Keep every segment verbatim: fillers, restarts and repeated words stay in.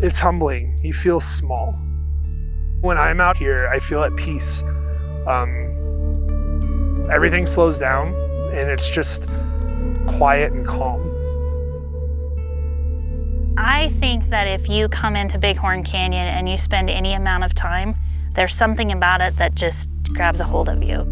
it's humbling. You feel small. When I'm out here, I feel at peace. Um, everything slows down and it's just quiet and calm. I think that if you come into Bighorn Canyon and you spend any amount of time, there's something about it that just grabs a hold of you.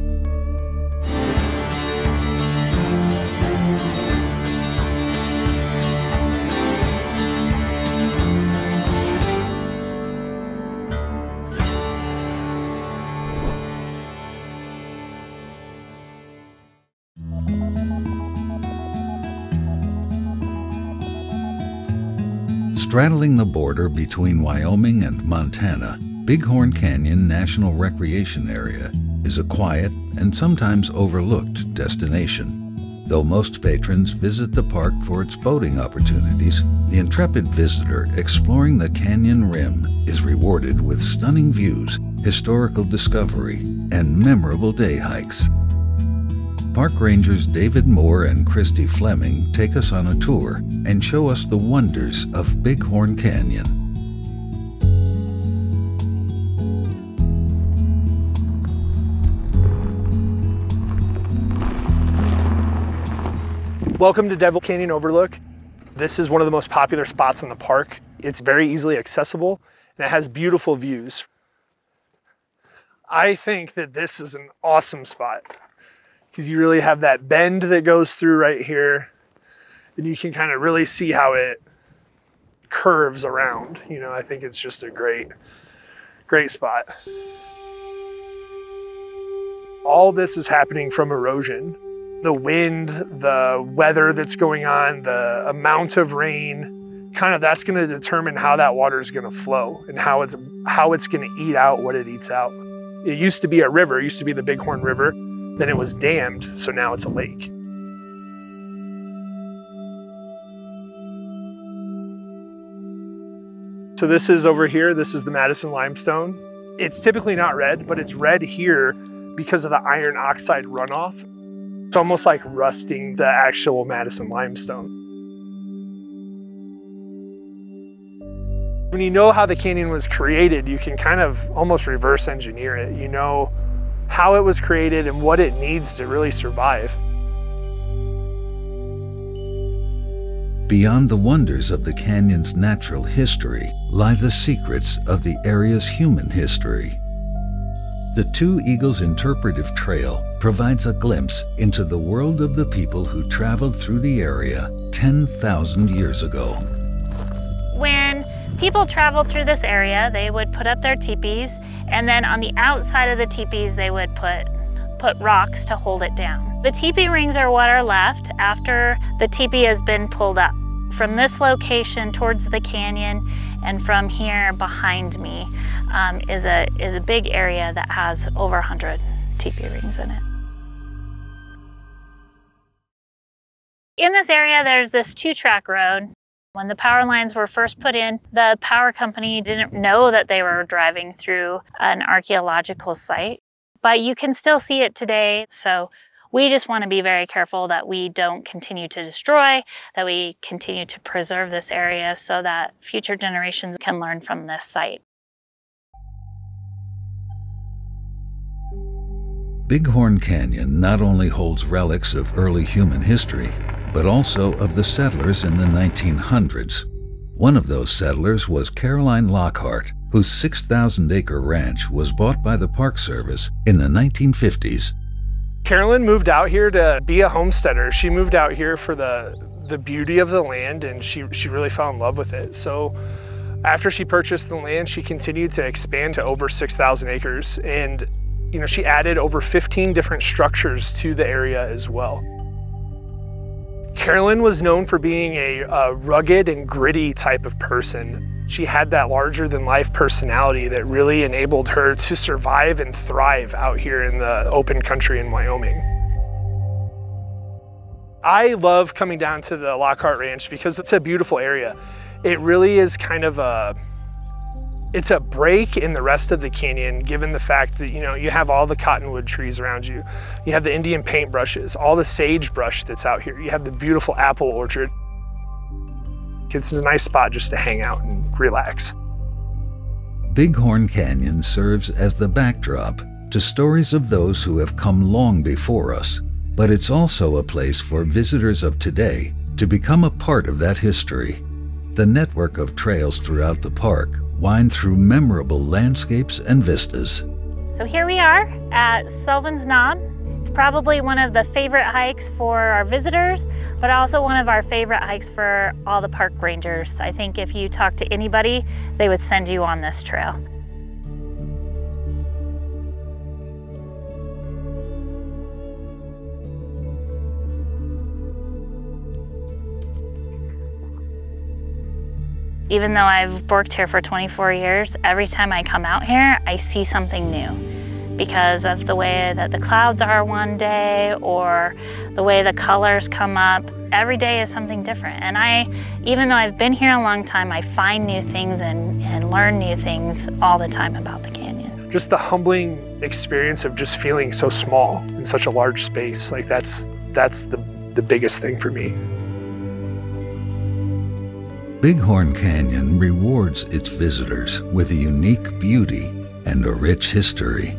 Straddling the border between Wyoming and Montana, Bighorn Canyon National Recreation Area is a quiet and sometimes overlooked destination. Though most patrons visit the park for its boating opportunities, the intrepid visitor exploring the canyon rim is rewarded with stunning views, historical discovery, and memorable day hikes. Park rangers David Moore and Christy Fleming take us on a tour and show us the wonders of Bighorn Canyon. Welcome to Devil Canyon Overlook. This is one of the most popular spots in the park. It's very easily accessible and it has beautiful views. I think that this is an awesome spot, because you really have that bend that goes through right here, and you can kind of really see how it curves around. You know, I think it's just a great, great spot. All this is happening from erosion. The wind, the weather that's going on, the amount of rain, kind of that's gonna determine how that water is gonna flow and how it's, how it's gonna eat out what it eats out. It used to be a river, it used to be the Bighorn River. Then it was dammed, so now it's a lake. So this is over here, this is the Madison limestone. It's typically not red, but it's red here because of the iron oxide runoff. It's almost like rusting the actual Madison limestone. When you know how the canyon was created, you can kind of almost reverse engineer it. You know how it was created and what it needs to really survive. Beyond the wonders of the canyon's natural history lie the secrets of the area's human history. The Two Eagles Interpretive Trail provides a glimpse into the world of the people who traveled through the area ten thousand years ago. When people traveled through this area, they would put up their teepees, and then on the outside of the teepees, they would put, put rocks to hold it down. The teepee rings are what are left after the teepee has been pulled up. From this location towards the canyon, and from here behind me um, is, a, is a big area that has over one hundred teepee rings in it. In this area, there's this two-track road. When the power lines were first put in, the power company didn't know that they were driving through an archaeological site, but you can still see it today. So we just want to be very careful that we don't continue to destroy, that we continue to preserve this area so that future generations can learn from this site. Bighorn Canyon not only holds relics of early human history, but also of the settlers in the nineteen hundreds. One of those settlers was Caroline Lockhart, whose six thousand acre ranch was bought by the Park Service in the nineteen fifties. Caroline moved out here to be a homesteader. She moved out here for the, the beauty of the land, and she, she really fell in love with it. So after she purchased the land, she continued to expand to over six thousand acres. And you know, she added over fifteen different structures to the area as well. Caroline was known for being a, a rugged and gritty type of person. She had that larger-than-life personality that really enabled her to survive and thrive out here in the open country in Wyoming. I love coming down to the Lockhart Ranch because it's a beautiful area. It really is kind of a, it's a break in the rest of the canyon, given the fact that, you know, you have all the cottonwood trees around you. You have the Indian paintbrushes, all the sagebrush that's out here. You have the beautiful apple orchard. It's a nice spot just to hang out and relax. Bighorn Canyon serves as the backdrop to stories of those who have come long before us, but it's also a place for visitors of today to become a part of that history. The network of trails throughout the park wind through memorable landscapes and vistas. So here we are at Sullivan's Knob. It's probably one of the favorite hikes for our visitors, but also one of our favorite hikes for all the park rangers. I think if you talk to anybody, they would send you on this trail. Even though I've worked here for twenty-four years, every time I come out here, I see something new because of the way that the clouds are one day or the way the colors come up. Every day is something different. And I, even though I've been here a long time, I find new things and, and learn new things all the time about the canyon. Just the humbling experience of just feeling so small in such a large space, like that's, that's the, the biggest thing for me. Bighorn Canyon rewards its visitors with a unique beauty and a rich history.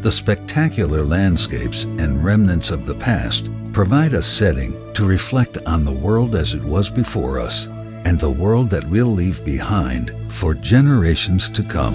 The spectacular landscapes and remnants of the past provide a setting to reflect on the world as it was before us and the world that we'll leave behind for generations to come.